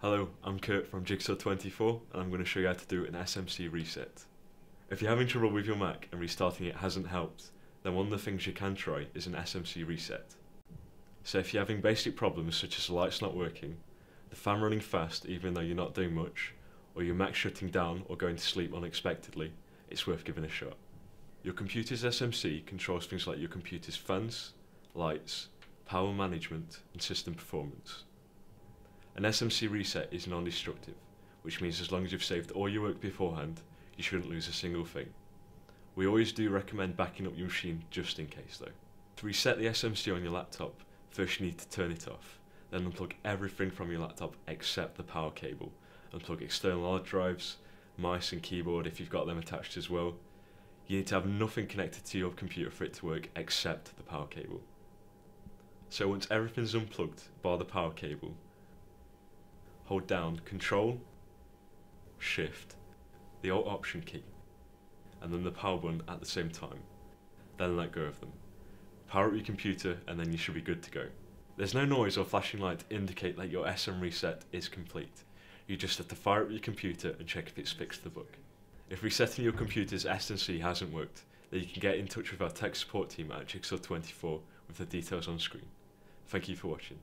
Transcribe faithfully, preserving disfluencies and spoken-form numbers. Hello, I'm Kurt from Jigsaw twenty-four and I'm going to show you how to do an S M C reset. If you're having trouble with your Mac and restarting it hasn't helped, then one of the things you can try is an S M C reset. So if you're having basic problems such as the lights not working, the fan running fast even though you're not doing much, or your Mac shutting down or going to sleep unexpectedly, it's worth giving a shot. Your computer's S M C controls things like your computer's fans, lights, power management and system performance. An S M C reset is non-destructive, which means as long as you've saved all your work beforehand, you shouldn't lose a single thing. We always do recommend backing up your machine just in case though. To reset the S M C on your laptop, first you need to turn it off, then unplug everything from your laptop except the power cable. Unplug external hard drives, mice and keyboard if you've got them attached as well. You need to have nothing connected to your computer for it to work except the power cable. So once everything's unplugged, bar the power cable, hold down Control, Shift, the Alt Option key, and then the power button at the same time. Then let go of them. Power up your computer and then you should be good to go. There's no noise or flashing light to indicate that your S M reset is complete. You just have to fire up your computer and check if it's fixed the bug. If resetting your computer's S M C hasn't worked, then you can get in touch with our tech support team at Jigsaw twenty-four with the details on screen. Thank you for watching.